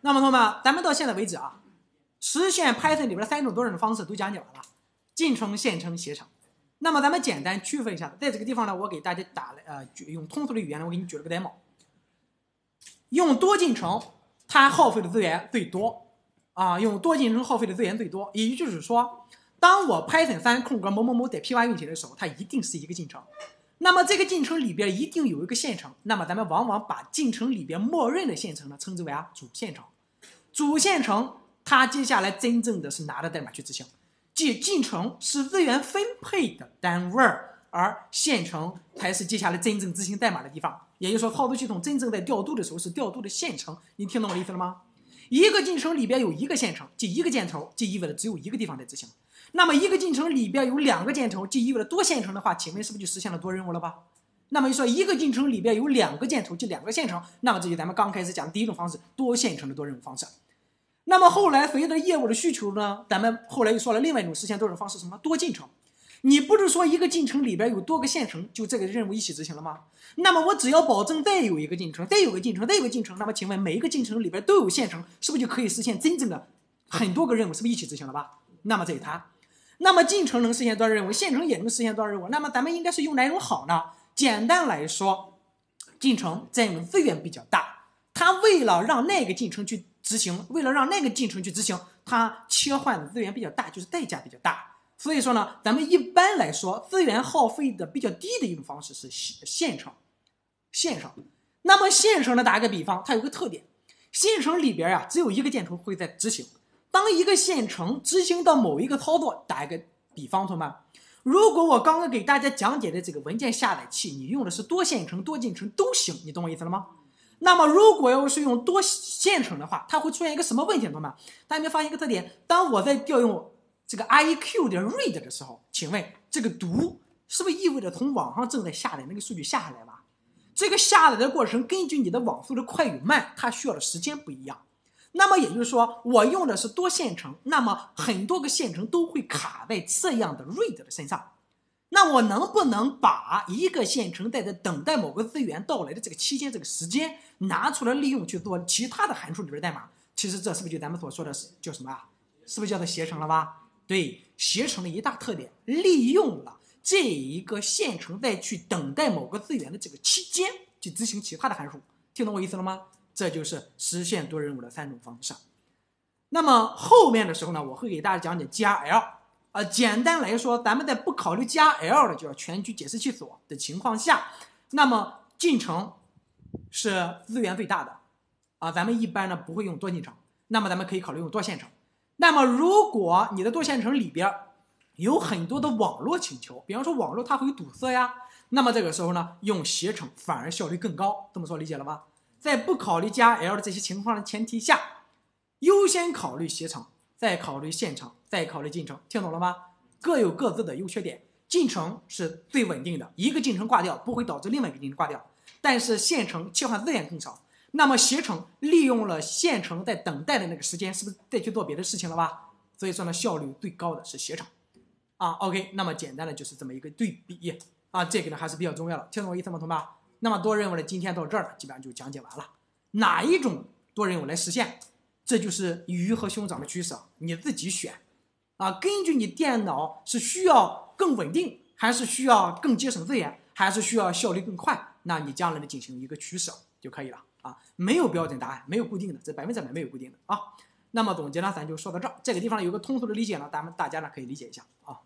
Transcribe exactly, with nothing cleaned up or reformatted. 那么同学们，咱们到现在为止啊，实现 Python 里边的三种多种的方式都讲解完了，进程、线程、协程。那么咱们简单区分一下，在这个地方呢，我给大家打了呃，用通俗的语言呢，我给你举了个 demo。用多进程，它耗费的资源最多啊，用多进程耗费的资源最多，也就是说，当我 Python 三空格某某某在 Py 运行的时候，它一定是一个进程。那么这个进程里边一定有一个线程，那么咱们往往把进程里边默认的线程呢称之为啊主线程。主线程它接下来真正的是拿着代码去执行，即进程是资源分配的单位，而线程才是接下来真正执行代码的地方。也就是说，操作系统真正在调度的时候是调度的线程。你听懂我的意思了吗？一个进程里边有一个线程，即一个箭头，即意味着只有一个地方在执行。那么一个进程里边有两个箭头，即意味着多线程的话，请问是不是就实现了多任务了吧？那么就说一个进程里边有两个箭头，即两个线程，那么这就咱们刚开始讲的第一种方式，多线程的多任务方式。那么后来随着业务的需求呢，咱们后来又说了另外一种实现多种方式，什么多进程。你不是说一个进程里边有多个线程，就这个任务一起执行了吗？那么我只要保证再有一个进程，再有个进程，再有个进程，那么请问每一个进程里边都有线程，是不是就可以实现真正的很多个任务，是不是一起执行了吧？那么这是它。那么进程能实现多少任务，线程也能实现多少任务？那么咱们应该是用哪种好呢？简单来说，进程占用资源比较大，它为了让那个进程去执行，为了让那个进程去执行，它切换的资源比较大，就是代价比较大。所以说呢，咱们一般来说，资源耗费的比较低的一种方式是线程。线程，那么线程呢，打个比方，它有个特点，线程里边啊，只有一个箭头会在执行。当一个线程执行到某一个操作，打一个比方，同学们，如果我刚刚给大家讲解的这个文件下载器，你用的是多线程、多进程都行，你懂我意思了吗？那么如果要是用多线程的话，它会出现一个什么问题，同学们？大家没发现一个特点？当我在调用这个 I E Q 的 read 的时候，请问这个读是不是意味着从网上正在下载那个数据下下来吧？这个下载的过程根据你的网速的快与慢，它需要的时间不一样。那么也就是说，我用的是多线程，那么很多个线程都会卡在这样的 read 的身上。那我能不能把一个线程在这等待某个资源到来的这个期间、这个时间拿出来利用去做其他的函数里边代码？其实这是不是就咱们所说的叫什么啊？是不是叫做协程了吧？对，协程的一大特点，利用了这一个线程在去等待某个资源的这个期间去执行其他的函数。听懂我意思了吗？这就是实现多任务的三种方式。那么后面的时候呢，我会给大家讲解 G R L。呃，简单来说，咱们在不考虑 G R L 的，就是全局解释器锁的情况下，那么进程是资源最大的啊，咱们一般呢不会用多进程，那么咱们可以考虑用多线程。那么如果你的多线程里边有很多的网络请求，比方说网络它会堵塞呀，那么这个时候呢，用协程反而效率更高。这么说理解了吧？在不考虑 G R L 的这些情况的前提下，优先考虑协程，再考虑线程，再考虑进程。听懂了吗？各有各自的优缺点。进程是最稳定的，一个进程挂掉不会导致另外一个进程挂掉，但是线程切换资源更少。那么协程利用了线程在等待的那个时间，是不是再去做别的事情了吧？所以说呢，效率最高的是协程啊。OK， 那么简单的就是这么一个对比啊，这个呢还是比较重要的。听懂我意思吗，同学们？那么多任务呢，今天到这儿了，基本上就讲解完了。哪一种多任务来实现，这就是鱼和熊掌的取舍，你自己选啊。根据你电脑是需要更稳定，还是需要更节省资源，还是需要效率更快，那你将来的进行一个取舍就可以了啊。没有标准答案，没有固定的，这百分之百没有固定的啊。那么总结呢，咱就说到这儿。这个地方有个通俗的理解呢，咱们大家呢可以理解一下啊。